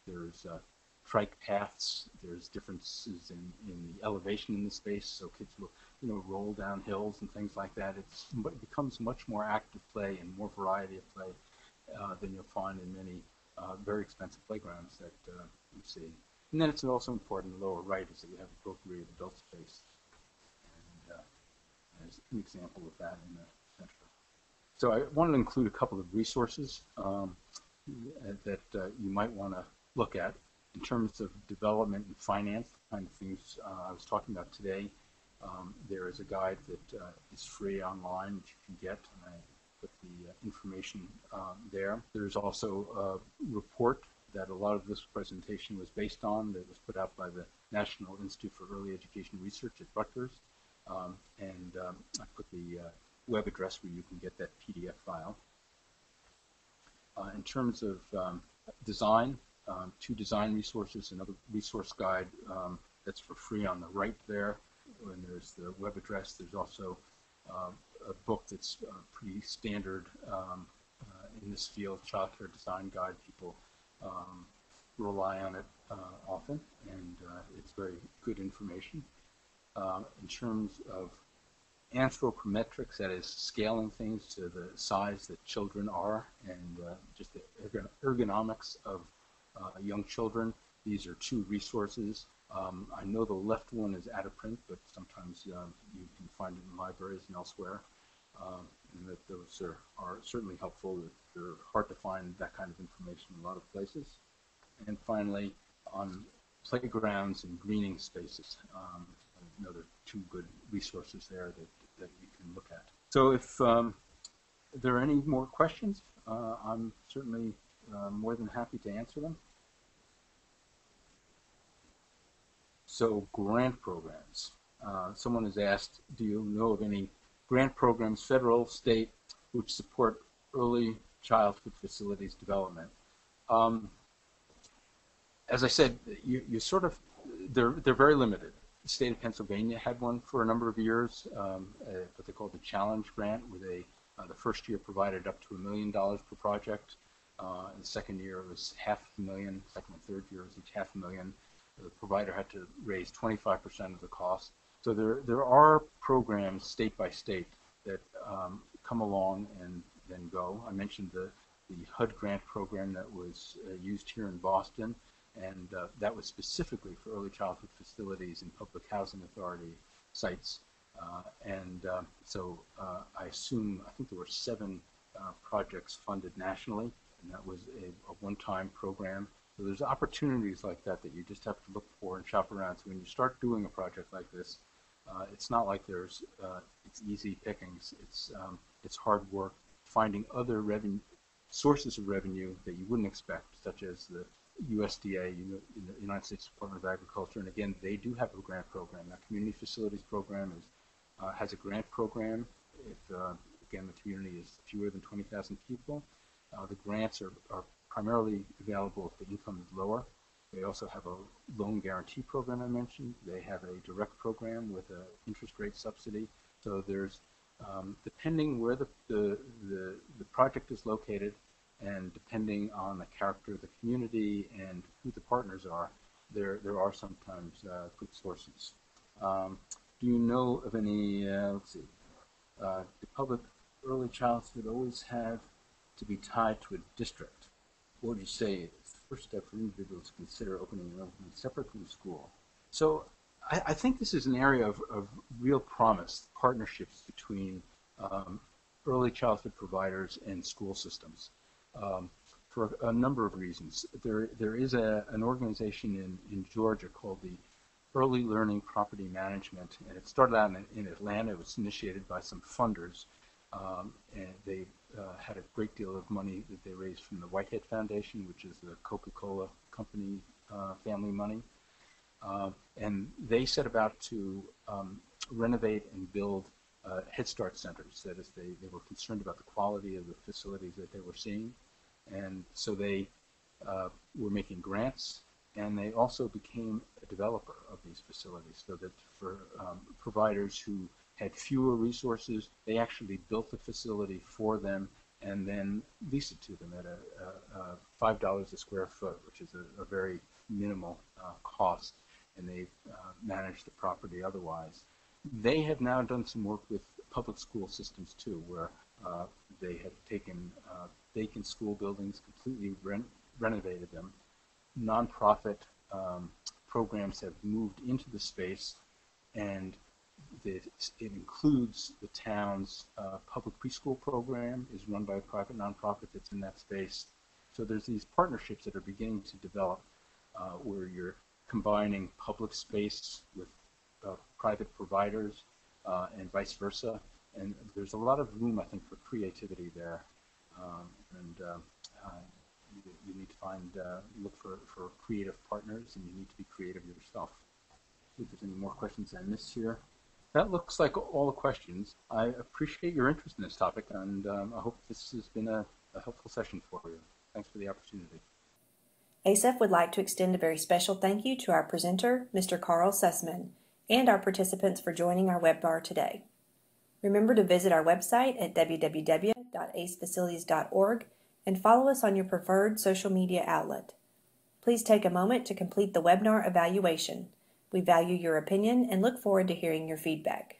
There's uh, trike paths. There's differences in, in the elevation in the space, so kids will you know, roll down hills and things like that. It's, it becomes much more active play and more variety of play uh, than you'll find in many uh, very expensive playgrounds that uh, you see. And then it's also important in the lower right is that you have appropriate adult space. As an example of that in the center. So I wanted to include a couple of resources um, that uh, you might want to look at in terms of development and finance, the kind of things uh, I was talking about today. Um, there is a guide that uh, is free online that you can get, and I put the uh, information um, there. There's also a report that a lot of this presentation was based on that was put out by the National Institute for Early Education Research at Rutgers. Um, and um, I put the uh, web address where you can get that P D F file. Uh, in terms of um, design, um, two design resources, another resource guide um, that's for free on the right there. And there's the web address. There's also uh, a book that's uh, pretty standard um, uh, in this field, childcare design guide. People um, rely on it uh, often, and uh, it's very good information. Uh, in terms of anthropometrics, that is scaling things to the size that children are, and uh, just the ergonomics of uh, young children, these are two resources. Um, I know the left one is out of print, but sometimes uh, you can find it in libraries and elsewhere, um, and that those are, are certainly helpful. They're hard to find that kind of information in a lot of places. And finally, on playgrounds and greening spaces. Um, You know, there are two good resources there that, that you can look at. So if um, there are any more questions, uh, I'm certainly uh, more than happy to answer them. So grant programs. Uh, someone has asked, do you know of any grant programs, federal, state, which support early childhood facilities development? Um, as I said, you, you sort of, they're, they're very limited. The state of Pennsylvania had one for a number of years, um, uh, what they called the Challenge Grant, where they, uh, the first year provided up to a million dollars per project. Uh, and the second year it was half a million. Second and third year it was each half a million. The provider had to raise twenty-five percent of the cost. So there, there are programs state by state that um, come along and then go. I mentioned the, the H U D grant program that was uh, used here in Boston. And uh, that was specifically for early childhood facilities and public housing authority sites. Uh, and uh, so uh, I assume, I think there were seven uh, projects funded nationally, and that was a, a one-time program. So there's opportunities like that that you just have to look for and shop around. So when you start doing a project like this, uh, it's not like there's uh, it's easy pickings. It's um, it's hard work finding other revenue sources of revenue that you wouldn't expect, such as the U S D A, you know, the United States Department of Agriculture, and again, they do have a grant program. That community facilities program is, uh, has a grant program. If uh, again, the community is fewer than twenty thousand people, uh, the grants are, are primarily available if the income is lower. They also have a loan guarantee program I mentioned. They have a direct program with an interest rate subsidy. So there's, um, depending where the, the, the, the project is located, and depending on the character of the community and who the partners are, there there are sometimes uh, good sources. Um, do you know of any, uh, let's see, uh, the public early childhood always have to be tied to a district? What would you say is the first step for individuals to consider opening an enrollment separate from school? So I, I think this is an area of, of real promise, partnerships between um, early childhood providers and school systems. Um, for a number of reasons. There, there is a, an organization in, in Georgia called the Early Learning Property Management, and it started out in, in Atlanta. It was initiated by some funders, um, and they uh, had a great deal of money that they raised from the Whitehead Foundation, which is the Coca-Cola company uh, family money, uh, and they set about to um, renovate and build uh, Head Start centers. That is, they, they were concerned about the quality of the facilities that they were seeing. And so they uh, were making grants, and they also became a developer of these facilities, so that for um, providers who had fewer resources, they actually built the facility for them and then leased it to them at a, a, a five dollars a square foot, which is a, a very minimal uh, cost, and they uh, managed the property otherwise. They have now done some work with public school systems too, where uh, they have taken uh, vacant school buildings, completely ren renovated them. Nonprofit um, programs have moved into the space, and the, it includes the town's uh, public preschool program is run by a private nonprofit that's in that space. So there's these partnerships that are beginning to develop uh, where you're combining public space with uh, private providers uh, and vice versa. And there's a lot of room, I think, for creativity there. Um, and uh, uh, you, you need to find, uh, look for, for creative partners, and you need to be creative yourself. If there's any more questions I missed here. That looks like all the questions. I appreciate your interest in this topic, and um, I hope this has been a, a helpful session for you. Thanks for the opportunity. A C E F would like to extend a very special thank you to our presenter, Mister Carl Sussman, and our participants for joining our webinar today. Remember to visit our website at w w w dot ace facilities dot org and follow us on your preferred social media outlet. Please take a moment to complete the webinar evaluation. We value your opinion and look forward to hearing your feedback.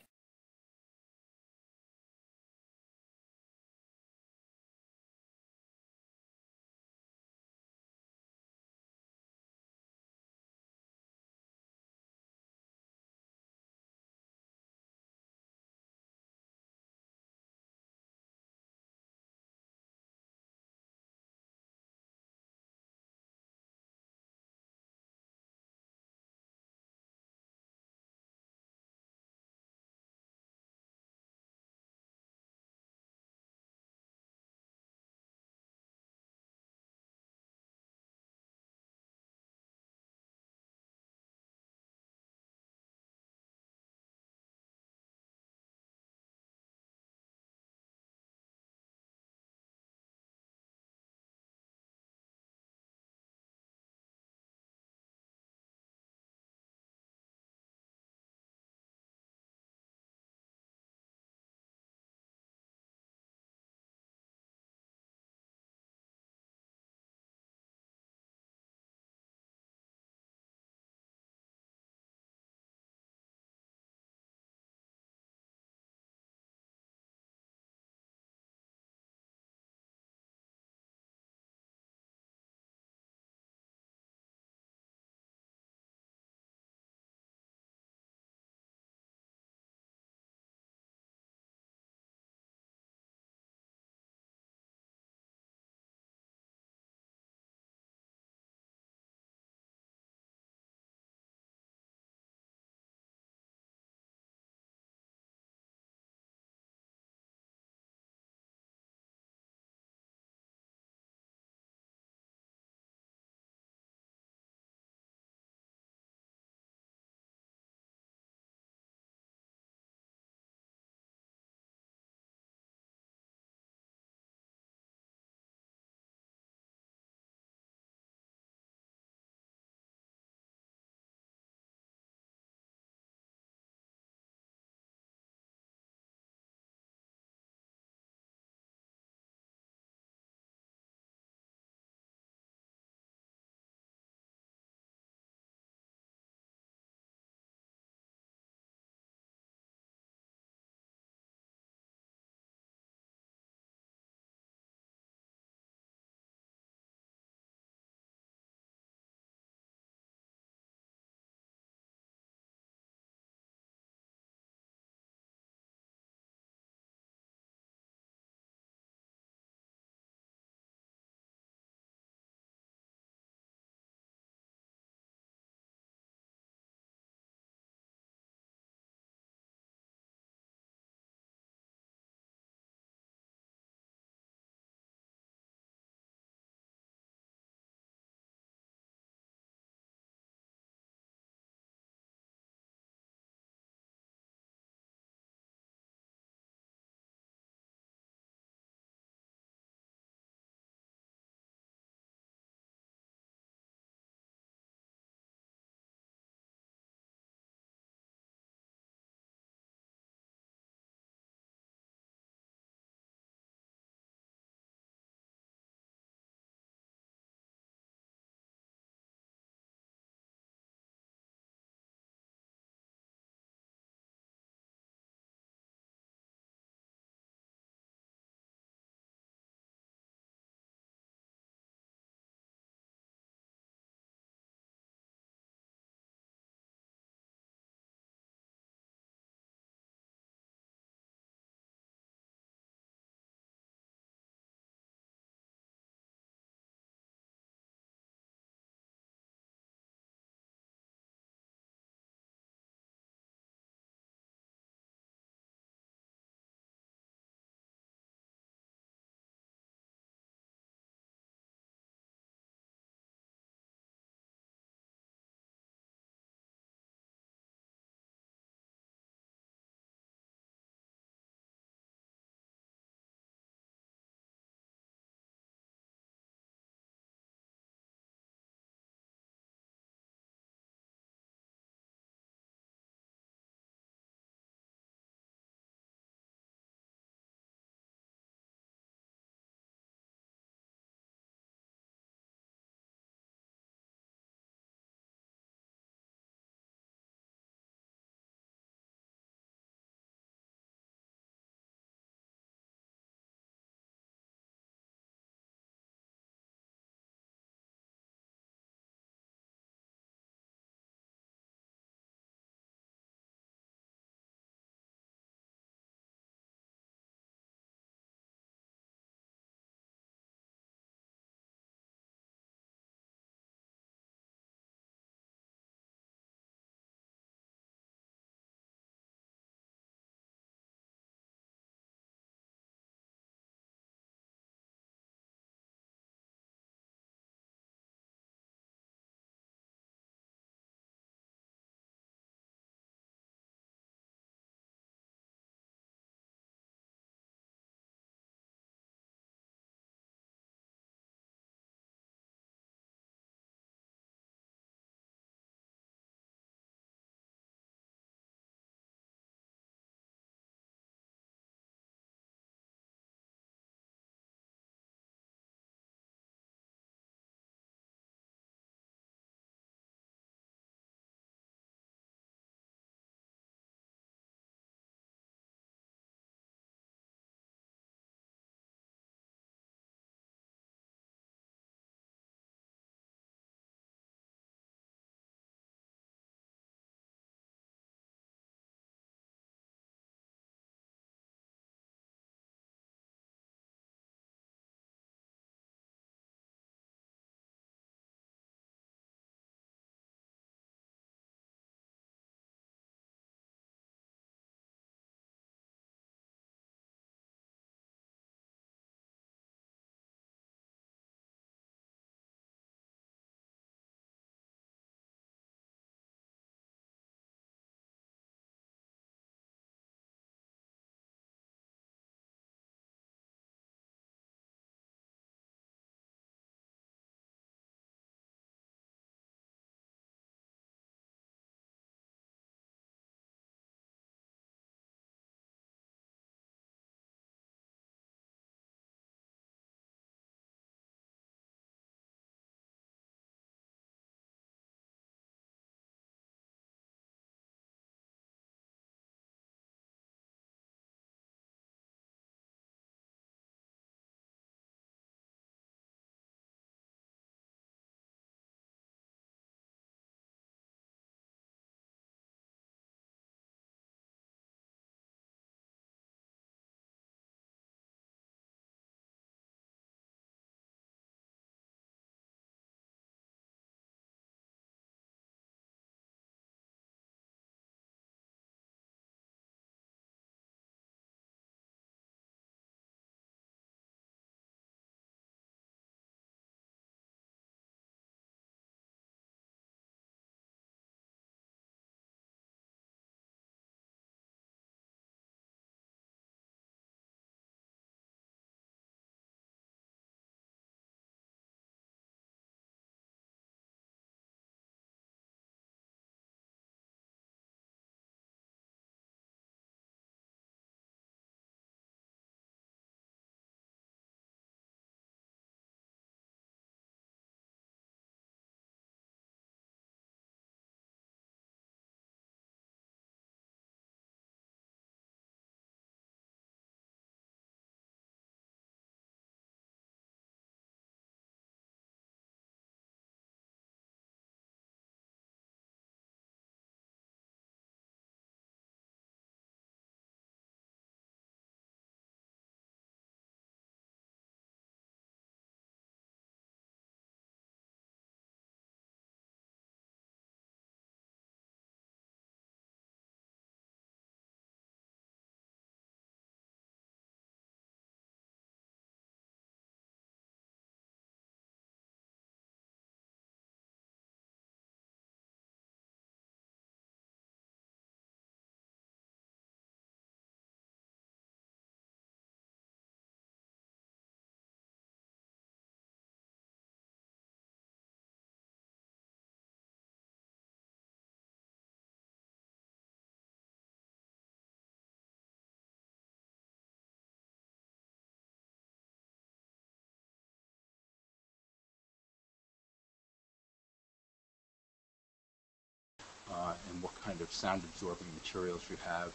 kind of sound-absorbing materials you have,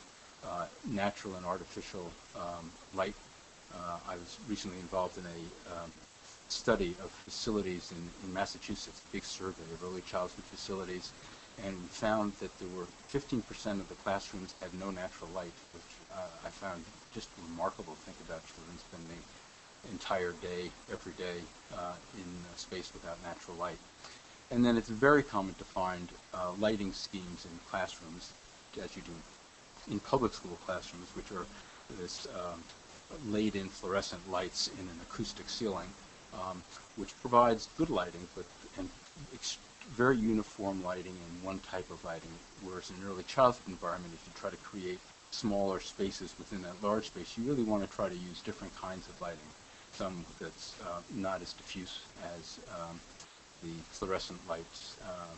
uh, natural and artificial um, light. Uh, I was recently involved in a um, study of facilities in, in Massachusetts, a big survey of early childhood facilities, and we found that there were fifteen percent of the classrooms had no natural light, which uh, I found just remarkable to think about children spending entire day, every day, uh, in a space without natural light. And then it's very common to find uh, lighting schemes in classrooms, as you do in public school classrooms, which are this um, laid-in fluorescent lights in an acoustic ceiling, um, which provides good lighting, but and very uniform lighting and one type of lighting, whereas in an early childhood environment, if you try to create smaller spaces within that large space, you really want to try to use different kinds of lighting, some that's uh, not as diffuse as um, the fluorescent lights uh,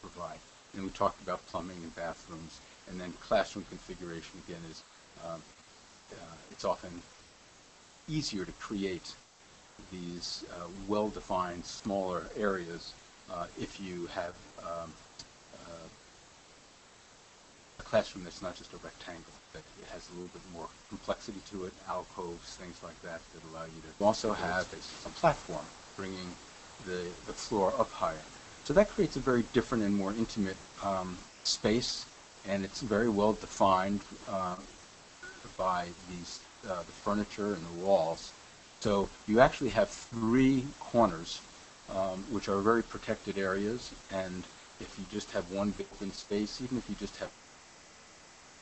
provide. And we talked about plumbing and bathrooms, and then classroom configuration again is uh, uh, it's often easier to create these uh, well-defined smaller areas uh, if you have um, uh, a classroom that's not just a rectangle, that it has a little bit more complexity to it, alcoves, things like that, that allow you to also have a, a platform bringing The, the floor up higher. So that creates a very different and more intimate um, space, and it's very well defined uh, by these uh, the furniture and the walls. So you actually have three corners, um, which are very protected areas, and if you just have one big open space, even if you just have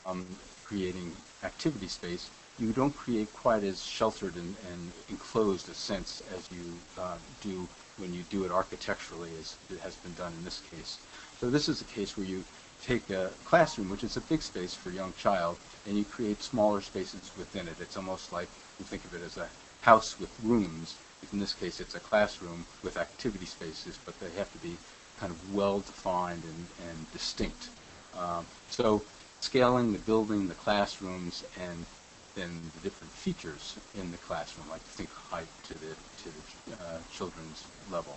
um, creating activity space, you don't create quite as sheltered and, and enclosed a sense as you uh, do when you do it architecturally as it has been done in this case. So this is a case where you take a classroom, which is a big space for a young child, and you create smaller spaces within it. It's almost like you think of it as a house with rooms. In this case, it's a classroom with activity spaces, but they have to be kind of well-defined and, and distinct. Um, so scaling the building, the classrooms, and then the different features in the classroom, like think height to the, to the uh, children's level.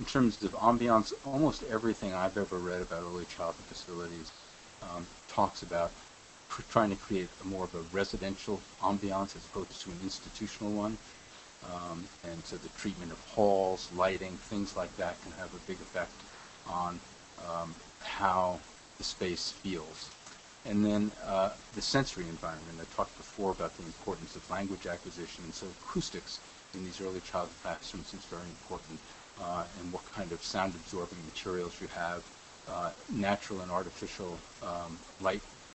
In terms of ambiance, almost everything I've ever read about early childhood facilities um, talks about trying to create a more of a residential ambiance as opposed to an institutional one. Um, and so the treatment of halls, lighting, things like that can have a big effect on um, how the space feels. And then uh, the sensory environment. I talked before about the importance of language acquisition, and so acoustics in these early childhood classrooms is very important, uh, and what kind of sound-absorbing materials you have, uh, natural and artificial um, light